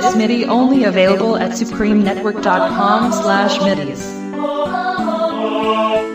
This MIDI only available at supremenetwork.com/midis.